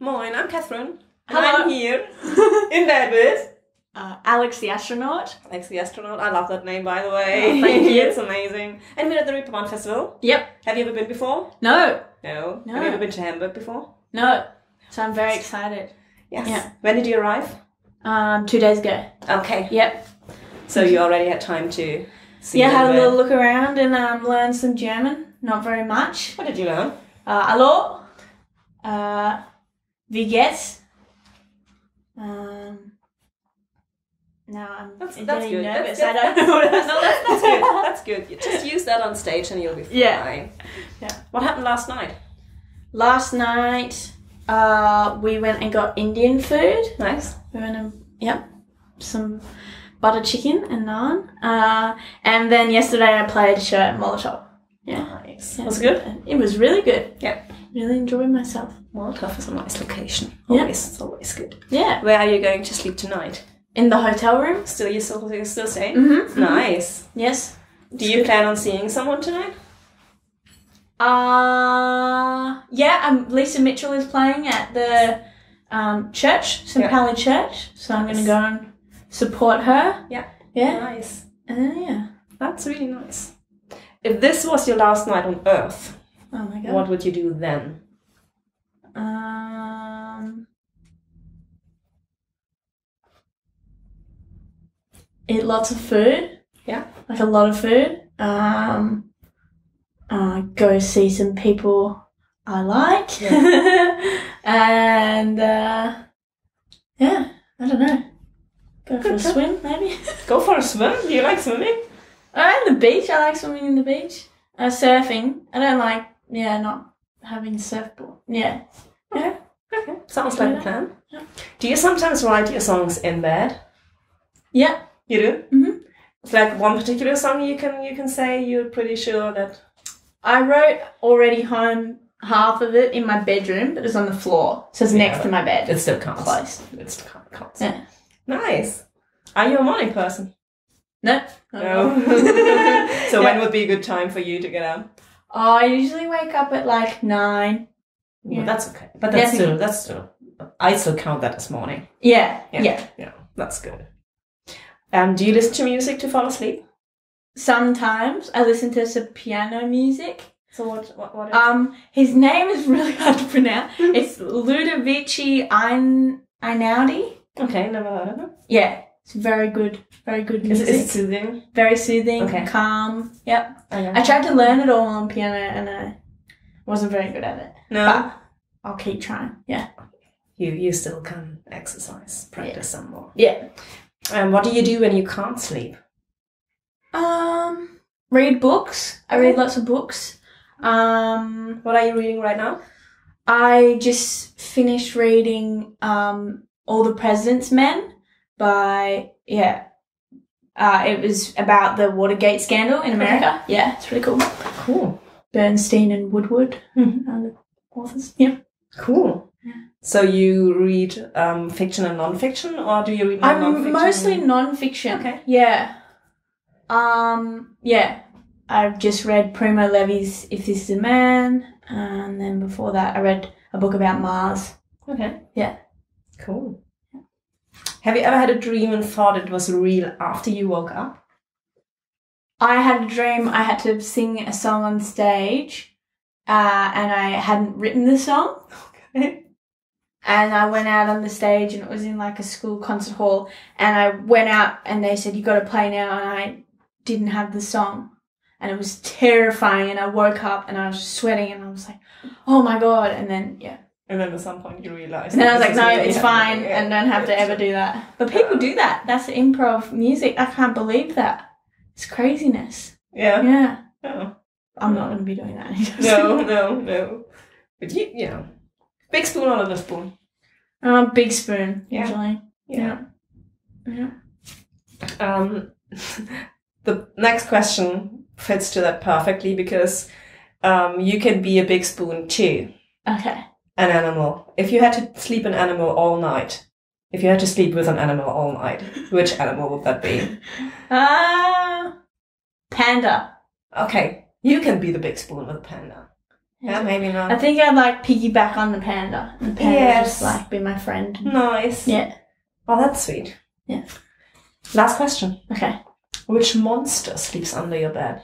Moin, I'm Catherine. Hello. And I'm here in bed with Alex the Astronaut. Alex the Astronaut. I love that name, by the way. Oh, thank you. It's amazing. And we're at the Bond Festival. Yep. Have you ever been before? No. No. No. Have you ever been to Hamburg before? No. So I'm very excited. Yes. Yeah. When did you arrive? 2 days ago. Okay. Yep. So you already had time to see. Yeah, had a little look around and learned some German. Not very much. What did you learn? Hallo. Wie geht's? Now I'm getting good. Nervous. I don't know what else. No, that's good. That's good. You just use that on stage and you'll be fine. Yeah. Yeah. What happened last night? Last night, we went and got Indian food. Nice. We went and some butter chicken and naan. And then yesterday I played Molotov. Yeah. Nice. Yeah. Was it good? It was really good. Yeah. Really enjoyed myself. Molotov is a nice location. Always, it's always good. Yeah. Where are you going to sleep tonight? In the hotel room. Still, you're still staying? Mm-hmm. Nice. Mm-hmm. Yes. Do you plan on seeing someone tonight? Lisa Mitchell is playing at the church, St. Pauli Church. So I'm going to go and support her. Yeah. Yeah. Nice. That's really nice. If this was your last night on Earth, oh my God, what would you do then? Eat lots of food. Yeah. Like a lot of food. Go see some people I like. Yeah. And, I don't know. Go for a swim, maybe. Go for a swim? Do you like swimming? In the beach. I like swimming in the beach. Surfing. I don't like, not having a surfboard. Yeah. Yeah. Okay. Sounds like a plan. Yeah. Do you sometimes write your songs in bed? Yeah. You do? Mm-hmm. It's like one particular song you can say you're pretty sure that... I wrote Already Home, half of it in my bedroom, but it's on the floor. So it's next to my bed. It still counts. Close. It still counts. Yeah. Nice. Are you a morning person? No. No. So when would be a good time for you to get up? Oh, I usually wake up at like 9. Yeah. Well, that's okay. But that's still... I still count that as morning. Yeah. Yeah. Yeah. Yeah. That's good. Do you listen to music to fall asleep? Sometimes I listen to some piano music. So what is his name is really hard to pronounce. It's Ludovico Einaudi. Okay, never heard of him. Yeah, it's very good music. Is it soothing? Very soothing, okay. Calm. Yep. I tried to learn it all on piano and I wasn't very good at it. No. But I'll keep trying. Yeah. You still can exercise, practice some more. Yeah. And what do you do when you can't sleep? Read books. I read lots of books. What are you reading right now? I just finished reading All the President's Men by it was about the Watergate scandal in America. Okay. Yeah, it's really cool. Cool. Bernstein and Woodward are the authors. Yeah. Cool. So you read fiction and non-fiction, or do you read non-fiction? I'm mostly non-fiction. Okay. Yeah. I've just read Primo Levi's If This Is a Man, and then before that I read a book about Mars. Okay. Yeah. Cool. Have you ever had a dream and thought it was real after you woke up? I had a dream I had to sing a song on stage, and I hadn't written the song. Okay. And I went out on the stage and it was in like a school concert hall and I went out and they said, you got to play now, and I didn't have the song and it was terrifying and I woke up and I was sweating and I was like, oh my God, and then, yeah. And then at some point you realised. And then I was like, no, it's fine and don't have to ever do that. But people do that. That's improv music. I can't believe that. It's craziness. Yeah. Yeah. Oh. I'm not going to be doing that anytime soon. No. But you know. Big spoon or little spoon? Big spoon, usually. Yeah. The next question fits to that perfectly because you can be a big spoon too. Okay. An animal. If you had to sleep an animal all night, if you had to sleep with an animal all night, which animal would that be? Panda. Okay. You can be the big spoon with a panda. Yeah, maybe not. I think I'd like piggyback on the panda. The panda yes. would just like be my friend. Nice. Yeah. Oh, that's sweet. Yeah. Last question. Okay. Which monster sleeps under your bed?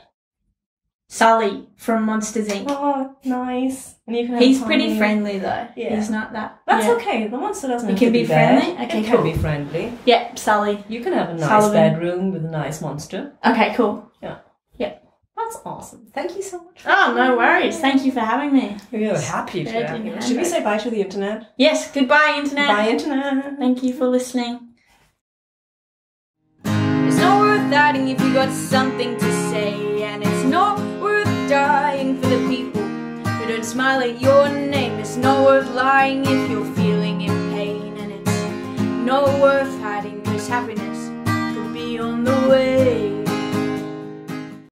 Sully from Monsters Inc. Oh, nice. And you can have He's time. Pretty friendly though. Yeah. He's not that. That's okay. The monster doesn't have to be bad. It can be friendly. Okay, it can be friendly. Yep, Sully. You can have a nice bedroom with a nice monster. Okay, cool. Yeah. Yep. That's awesome. Thank you so much. Oh, no worries. Thank you for having me. We are happy to have you. Should we say bye to the internet? Yes. Goodbye, internet. Bye, internet. Thank you for listening. It's not worth adding if you got something to say, and it's not worth dying for the people who don't smile at your name. It's not worth lying if you're feeling in pain, and it's not worth hiding because happiness could be on the way.